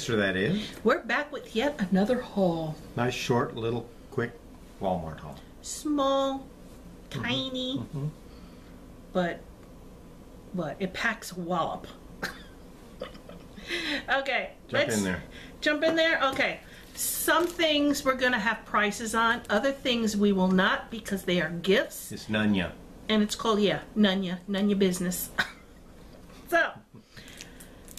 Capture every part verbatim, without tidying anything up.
sister that is. We're back with yet another haul. Nice short little quick Walmart haul. Small, mm-hmm. tiny, mm-hmm. but but it packs a wallop. Okay, jump let's in there. jump in there. Okay, some things we're gonna have prices on, other things we will not because they are gifts. It's Nunya. And it's called, yeah, Nunya, Nunya business. So,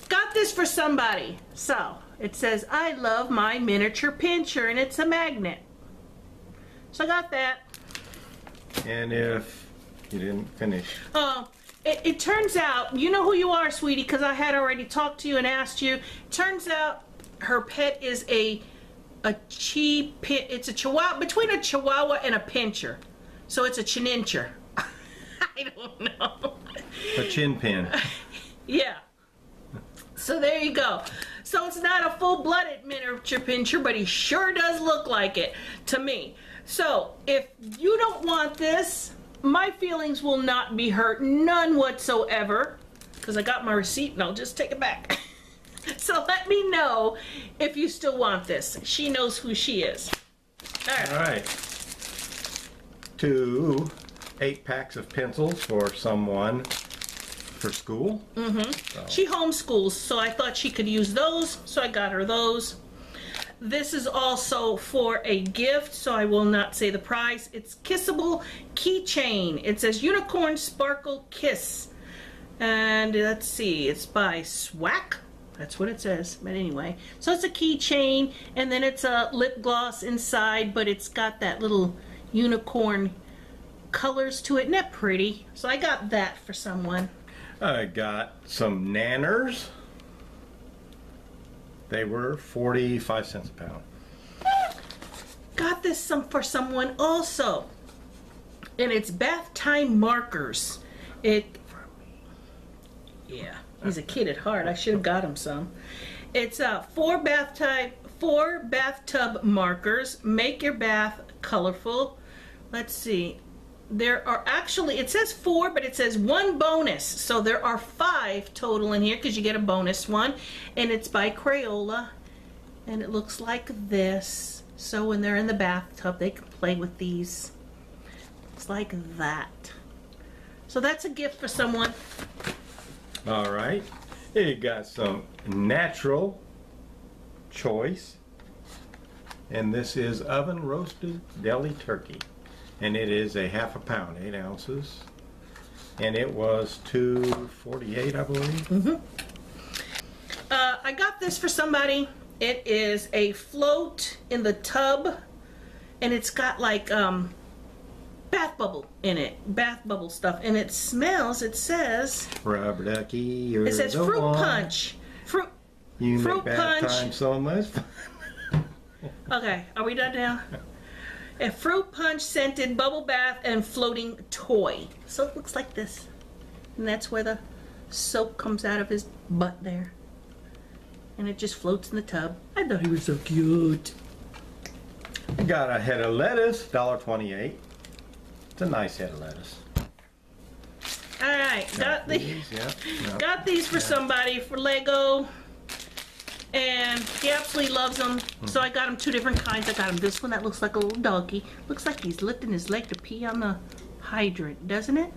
got this for somebody. So, it says, I love my miniature pincher, and it's a magnet. So I got that. And if you didn't finish. Oh, uh, it, it turns out, you know who you are, sweetie, because I had already talked to you and asked you. Turns out her pet is a, a chi, it's a chihuahua, between a chihuahua and a pincher. So it's a chinincher. I don't know. A chin pin. Yeah. So there you go. So it's not a full-blooded miniature pincher, but he sure does look like it to me. So if you don't want this, my feelings will not be hurt, none whatsoever, because I got my receipt and I'll just take it back. So let me know if you still want this. She knows who she is. All right. All right. Two eight packs of pencils for someone for school. Mm-hmm. So. She homeschools, so I thought she could use those, so I got her those. This is also for a gift, so I will not say the price. It's kissable keychain. It says Unicorn Sparkle Kiss. And let's see, it's by Swack. That's what it says, but anyway. So it's a keychain, and then it's a lip gloss inside, but it's got that little unicorn colors to it, and they're pretty. So I got that for someone. I got some nanners. They were forty-five cents a pound. Got this some for someone also. And it's bath time markers. It Yeah, he's a kid at heart. I should have got him some. It's uh four bath time four bathtub markers. Make your bath colorful. Let's see. There are actually, it says four, but it says one bonus. So there are five total in here because you get a bonus one. And it's by Crayola. And it looks like this. So when they're in the bathtub, they can play with these. It's like that. So that's a gift for someone. All right. You got some natural choice. And this is oven roasted deli turkey. And it is a half a pound, eight ounces, and it was two forty-eight, I believe. Mm-hmm. uh, I got this for somebody. It is a float in the tub, and it's got like um, bath bubble in it, bath bubble stuff, and it smells. It says Rob Lucky, you're it says the fruit one. punch, fruit, you fruit make bath punch. Time so much. Okay, are we done now? A fruit punch scented bubble bath and floating toy. So it looks like this. And that's where the soap comes out of his butt there. And it just floats in the tub. I thought he was so cute. I got a head of lettuce, one twenty-eight. It's a nice head of lettuce. Alright, got, got these, the, yeah, no, got these for yeah. somebody, for Lego. And he absolutely loves them, so I got him two different kinds. I got him this one that looks like a little doggy. Looks like he's lifting his leg to pee on the hydrant, doesn't it?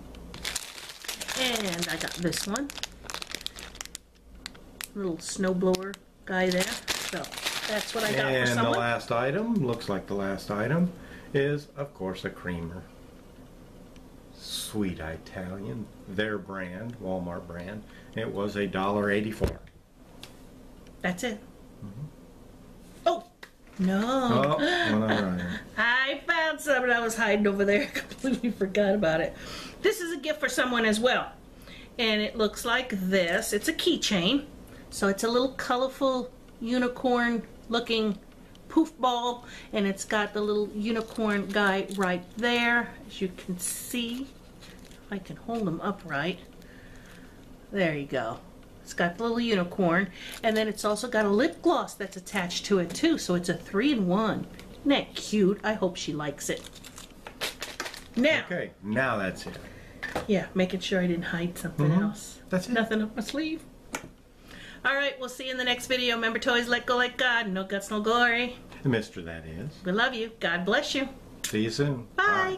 And I got this one. Little snowblower guy there. So that's what I got and for someone. And the last item, looks like the last item, is, of course, a creamer. Sweet Italian, their brand, Walmart brand. It was a dollar eighty-four. That's it. Mm-hmm. Oh, no. Oh, well, I found something I was hiding over there. I completely forgot about it. This is a gift for someone as well. And it looks like this. It's a keychain. So it's a little colorful unicorn looking poof ball. And it's got the little unicorn guy right there. As you can see, if I can hold him upright. There you go. It's got the little unicorn, and then it's also got a lip gloss that's attached to it too, so it's a three in one. Isn't that cute? I hope she likes it. Now. Okay, now that's it. Yeah, making sure I didn't hide something mm-hmm. else. That's it. Nothing up my sleeve. Alright, we'll see you in the next video. Remember to always let go like God. No guts, no glory. Mister That is. We love you. God bless you. See you soon. Bye. Bye.